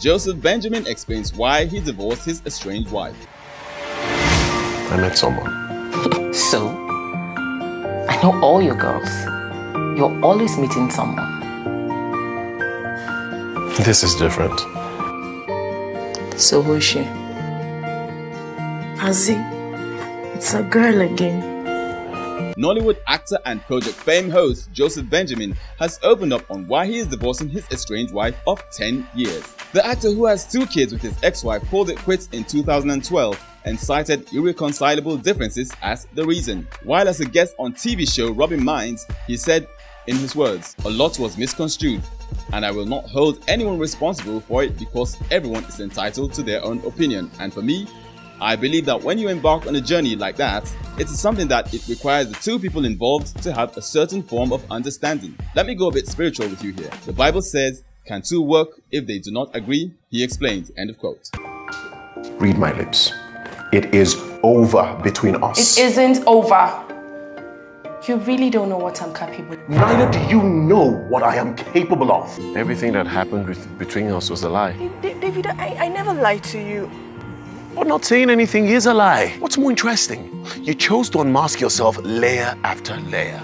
Joseph Benjamin explains why he divorced his estranged wife. I met someone. So, I know all your girls. You're always meeting someone. This is different. So who is she? Azi, it's a girl again. Nollywood actor and Project Fame host Joseph Benjamin has opened up on why he is divorcing his estranged wife of 10 years. The actor, who has 2 kids with his ex-wife, called it quits in 2012 and cited irreconcilable differences as the reason. While as a guest on TV show Robin Minds, he said, in his words, "A lot was misconstrued, and I will not hold anyone responsible for it because everyone is entitled to their own opinion. And for me, I believe that when you embark on a journey like that, it is something that it requires the 2 people involved to have a certain form of understanding." Let me go a bit spiritual with you here. The Bible says, "Can 2 work if they do not agree?" He explained. End of quote. Read my lips. It is over between us. It isn't over. You really don't know what I'm capable of. Neither do you know what I am capable of. Everything that happened between us was a lie. David, I never lied to you. Well, not saying anything is a lie. What's more interesting? You chose to unmask yourself layer after layer.